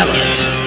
elements.